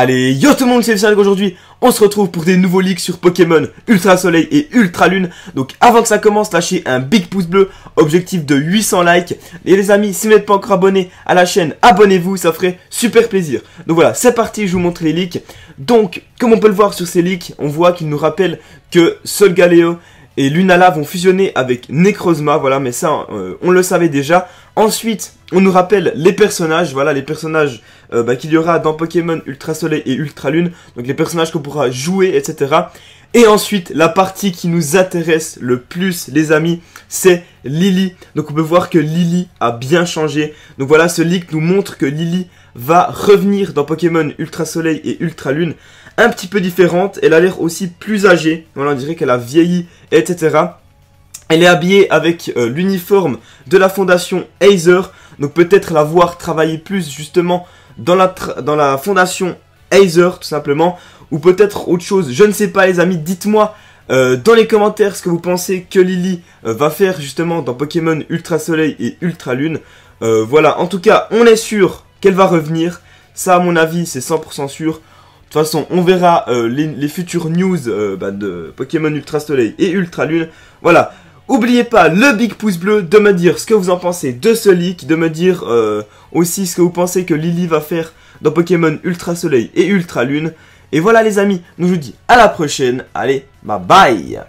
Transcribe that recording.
Allez, yo tout le monde, c'est Lucien. Aujourd'hui, on se retrouve pour des nouveaux leaks sur Pokémon Ultra Soleil et Ultra Lune. Donc avant que ça commence, lâchez un big pouce bleu, objectif de 800 likes. Et les amis, si vous n'êtes pas encore abonné à la chaîne, abonnez-vous, ça ferait super plaisir. Donc voilà, c'est parti, je vous montre les leaks. Donc, comme on peut le voir sur ces leaks, on voit qu'ils nous rappellent que Solgaleo et Lunala vont fusionner avec Necrozma, voilà, mais ça, on le savait déjà. Ensuite, on nous rappelle les personnages, voilà, les personnages qu'il y aura dans Pokémon Ultra Soleil et Ultra Lune, donc les personnages qu'on pourra jouer, etc. Et ensuite, la partie qui nous intéresse le plus, les amis, c'est Lillie. Donc on peut voir que Lillie a bien changé. Donc voilà, ce leak nous montre que Lillie va revenir dans Pokémon Ultra Soleil et Ultra Lune, un petit peu différente. Elle a l'air aussi plus âgée, voilà, on dirait qu'elle a vieilli, etc. Elle est habillée avec l'uniforme de la fondation Aether, donc peut-être la voir travailler plus justement dans la fondation Aether, tout simplement, ou peut-être autre chose, je ne sais pas les amis, dites-moi dans les commentaires ce que vous pensez que Lillie va faire justement dans Pokémon Ultra Soleil et Ultra Lune. Voilà, en tout cas, on est sûr qu'elle va revenir, ça à mon avis c'est 100% sûr. De toute façon, on verra les futures news de Pokémon Ultra Soleil et Ultra Lune. Voilà, oubliez pas le big pouce bleu, de me dire ce que vous en pensez de ce leak, de me dire aussi ce que vous pensez que Lillie va faire dans Pokémon Ultra Soleil et Ultra Lune. Et voilà les amis, nous je vous dis à la prochaine, allez, bye bye.